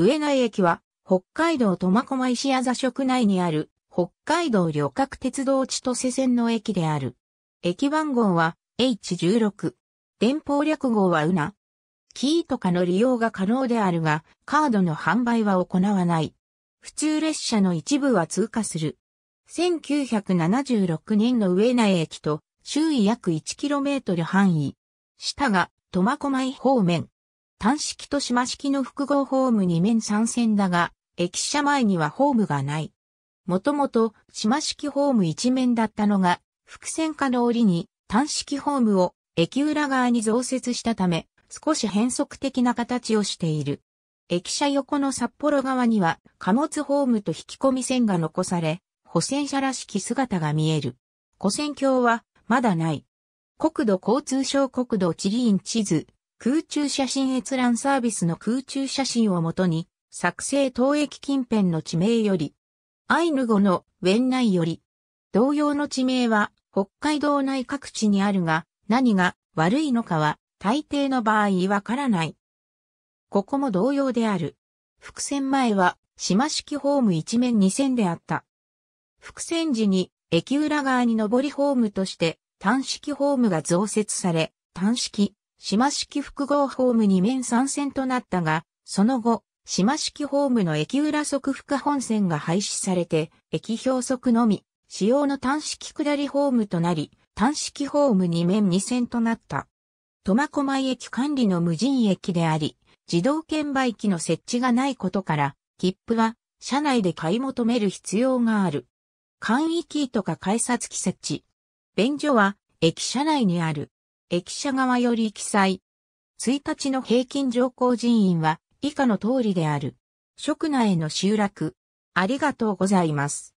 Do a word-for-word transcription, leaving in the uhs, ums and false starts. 上内駅は、北海道苫小牧市字職内にある、北海道旅客鉄道千歳線の駅である。駅番号は エイチじゅうろく。電報略号はうな。キーとかの利用が可能であるが、カードの販売は行わない。普通列車の一部は通過する。せんきゅうひゃくななじゅうろくねんの上内駅と、周囲約 いちキロメートル 範囲。下が、苫小牧方面。単式と島式の複合ホームに面さん線だが、駅舎前にはホームがない。もともと島式ホームいち面だったのが、複線化の折に単式ホームを駅裏側に増設したため、少し変則的な形をしている。駅舎横の札幌側には貨物ホームと引き込み線が残され、保線車らしき姿が見える。跨線橋はまだない。国土交通省国土地理院地図。空中写真閲覧サービスの空中写真をもとに、作成当駅近辺の地名より、アイヌ語の弁内より、同様の地名は北海道内各地にあるが、何が悪いのかは大抵の場合わからない。ここも同様である。複線前は島式ホームいち面に線であった。複線時に駅裏側に上りホームとして単式ホームが増設され、単式。島式複合ホームに面さん線となったが、その後、島式ホームの駅裏側副本線が廃止されて、駅表側のみ、使用の単式下りホームとなり、単式ホームに面に線となった。苫小牧駅管理の無人駅であり、自動券売機の設置がないことから、切符は、車内で買い求める必要がある。簡易キーとか改札機設置。便所は、駅車内にある。駅舎側より記載。いちにちの平均乗降人員は以下の通りである。職内の集落。ありがとうございます。